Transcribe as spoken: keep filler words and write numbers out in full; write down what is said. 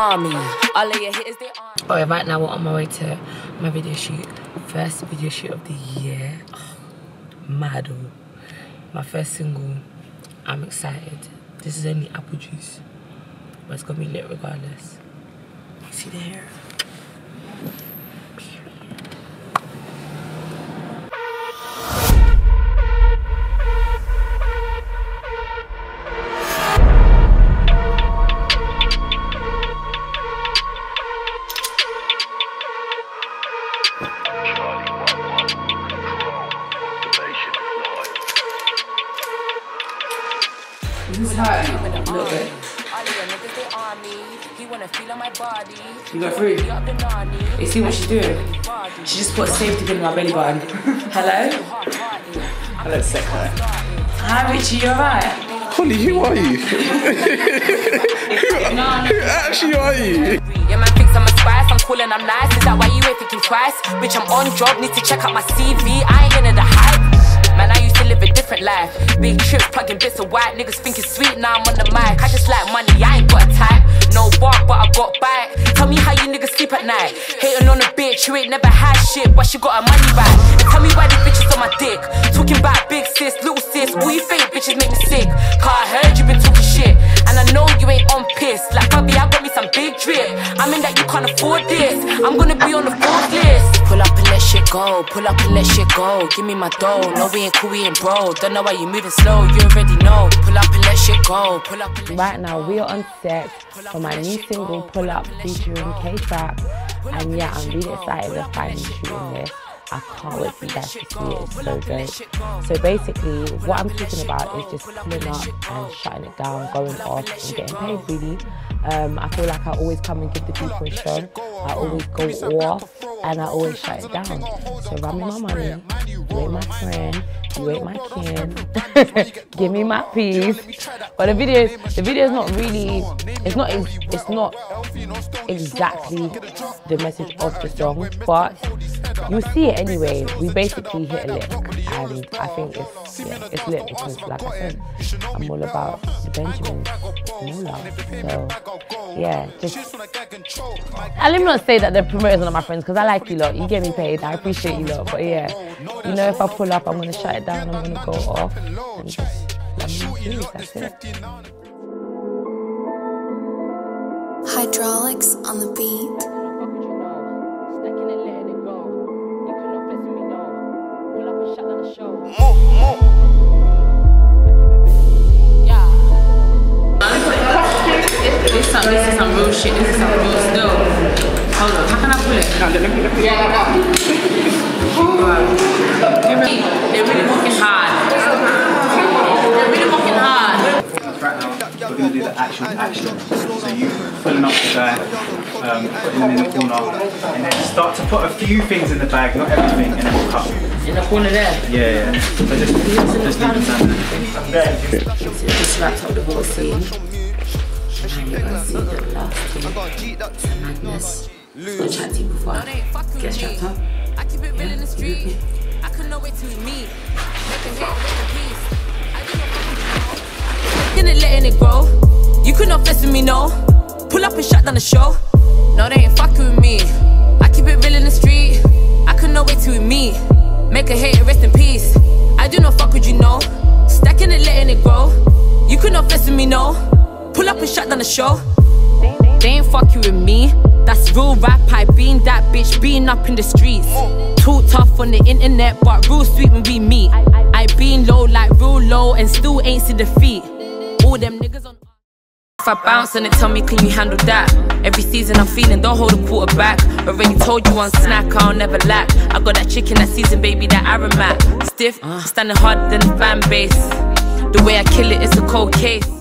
army. All of your hitters, they army. Alright, right now we're on my way to my video shoot. First video shoot of the year. Oh, Maddo. My first single. I'm excited. This is only apple juice, but it's gonna be lit regardless. See the hair? This is how I open up a little bit. You go through. You see what she's doing? She just put safety in my belly button. Hello? Hello, sick guy. Hi, Richie, you alright? Holly, who are you? who, who actually are you? Yeah, man thinks I'm a spice, I'm cool and I'm nice. Is that why you ain't thinking twice? Bitch, I'm on job, need to check out my C V. I ain't into the hype. Man, I used to live a different life. Big trips, plugging bits of white. Niggas think it's sweet, now I'm on the mic. I just like money, I ain't got a type. No bark, but I got bite. Tell me how you niggas sleep at night. Hating on a bitch who ain't never had shit, but she got her money right. And tell me why these bitches on my dick. Talking about big sis, little sis. All you fake bitches make me sick. Cause I heard you been talking shit, and I know you ain't on piss. Like, baby, I got me some big drip. I mean that you can't afford this. I'm gonna be on the fourth list. Pull up and let shit go. Pull up and let shit go. Give me my dough. No, we ain't cool, we ain't bro. Don't know why you moving slow. You already know. Pull up and let shit go. Pull up. Right now we are on set for my new single Pull Up featuring K Back, and yeah, I'm really excited to finally shooting this. I can't wait for you guys to see it, it's so good. So basically what I'm talking about is just pulling up and shutting it down, going off and getting paid really. Um, I feel like I always come and give the people a show, I always go off and I always shut it down. So run me my money, you ain't my friend, you ain't my kin, give me my peace. But the video, the video is not really, it's not, it's not exactly the message of the song, but you'll see it anyway. We basically hit a lick, and I think it's, yeah, it's lit because, like I said, I'm all about the Benjamins, no love. So yeah, just, and let me not say that the promoters are my friends because I like you lot, you get me paid, I appreciate you lot, but yeah, you know, if I pull up, I'm gonna shut it down, I'm gonna go off, and just let me do, that's it. Hydraulics on the beat. This is some real shit, this is some real stuff. Hold on, how can I pull it? No, let me, let me. Yeah, yeah. Right. They're, really, they're really working hard. They're really working hard. Right now, we're going to do the actual action. So you pulling up the bag, um, putting them in the corner, and then start to put a few things in the bag, not everything, and then we'll cut. In the corner there? Yeah, yeah. So just, just leave it down there. So just wrapped up the whole scene. And you're gonna see the last bit of madness. I'm gonna chat to you before I get strapped up. I keep it real in the street. I couldn't wait till we meet. Making hate, making peace. I didn't know. Letting it grow. You could not fess with me, no. Pull up and shut down the show. No, they ain't fucking with me. I keep it real in the street. I couldn't wait till we meet. Make a hate and rest in peace. I do not fuck with you, no. Stacking it, letting it grow. You could not fess with me, no. Pull up and shut down the show. They ain't fucking with me. That's real rap, I been that bitch, been up in the streets. Too tough on the internet, but real sweet when we meet. I been low, like real low, and still ain't see the feet. All them niggas on. If I bounce on it, tell me, can you handle that? Every season I'm feeling, don't hold a quarterback. Already told you on snack, I'll never lack. I got that chicken, that season, baby, that aromat. Stiff, standing harder than the fan base. The way I kill it, it's a cold case.